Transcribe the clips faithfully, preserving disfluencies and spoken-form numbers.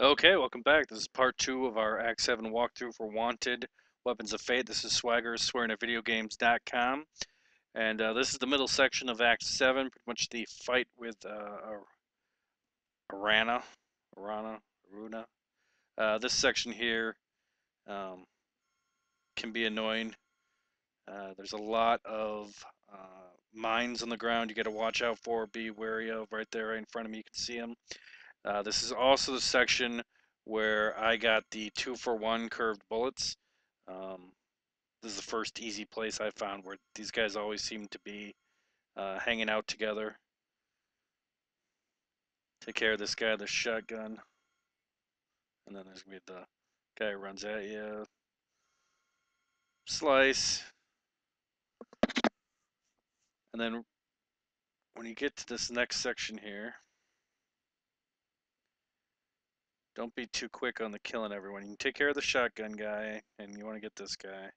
Okay, welcome back. This is part two of our Act seven walkthrough for Wanted Weapons of Fate. This is Swagger, swearing at videogames dot com. And uh, this is the middle section of Act seven, pretty much the fight with uh, Aruna. Aruna, Aruna. Uh, this section here um, can be annoying. Uh, there's a lot of uh, mines on the ground you got to watch out for, be wary of. Right there, right in front of me, you can see them. Uh, this is also the section where I got the two for one curved bullets. Um, this is the first easy place I found where these guys always seem to be uh, hanging out together. Take care of this guy, the shotgun. And then there's going to be the guy who runs at you. Slice. And then when you get to this next section here, don't be too quick on the killing everyone. You can take care of the shotgun guy, and you want to get this guy.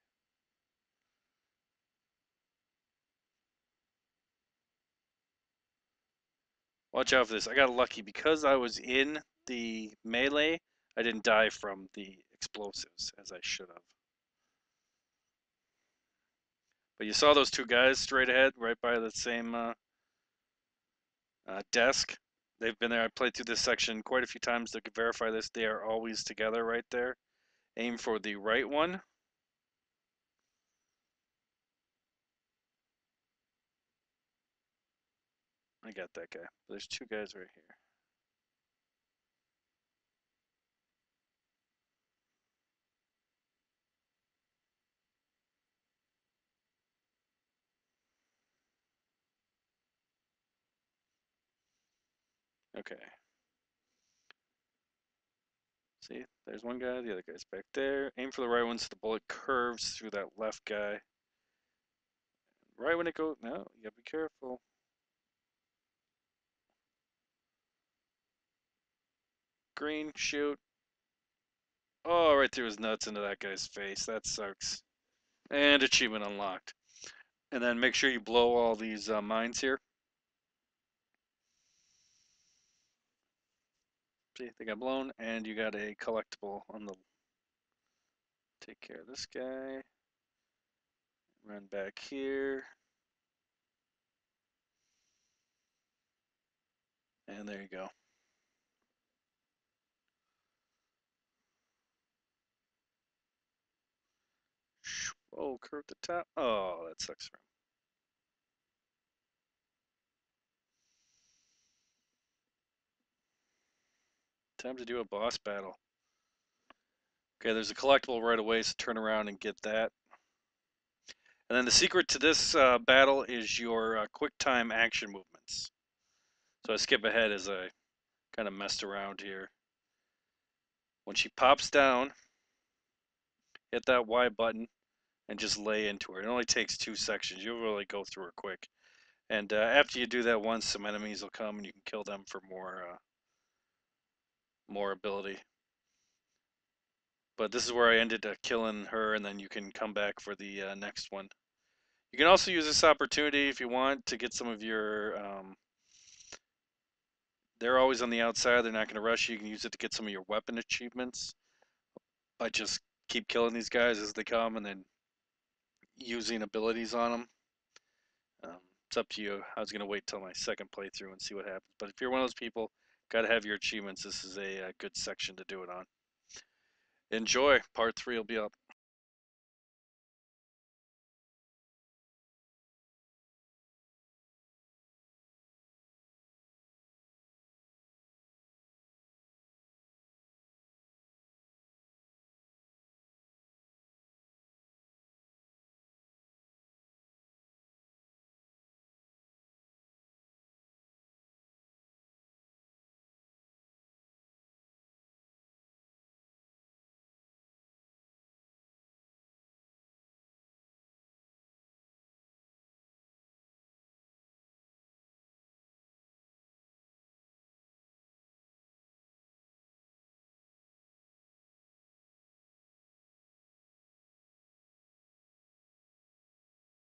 Watch out for this. I got lucky. Because I was in the melee, I didn't die from the explosives, as I should have. But you saw those two guys straight ahead, right by the same uh, uh, desk. They've been there. I played through this section quite a few times to verify this. They are always together right there. Aim for the right one. I got that guy. There's two guys right here. Okay. See, there's one guy, the other guy's back there. Aim for the right one so the bullet curves through that left guy. Right when it goes, no, you gotta be careful. Green, shoot. Oh, right through his nuts into that guy's face. That sucks. And achievement unlocked. And then make sure you blow all these uh, mines here. See, they got blown, and you got a collectible on the... Take care of this guy. Run back here. And there you go. Oh, curve the top. Oh, that sucks for him. Time to do a boss battle. Okay, there's a collectible right away, so turn around and get that. And then the secret to this uh, battle is your uh, quick time action movements. So I skip ahead as I kind of messed around here. When she pops down, hit that Y button and just lay into her. It only takes two sections. You'll really go through her quick. And uh, after you do that once, some enemies will come and you can kill them for more... Uh, more ability. But this is where I ended up killing her, and then you can come back for the uh, next one. You can also use this opportunity if you want to get some of your um, they're always on the outside, they're not going to rush you. You can use it to get some of your weapon achievements by just keep killing these guys as they come and then using abilities on them. Um, it's up to you. I was going to wait till my second playthrough and see what happens, but if you're one of those people, got to have your achievements. This is a, a good section to do it on. Enjoy. Part three will be up.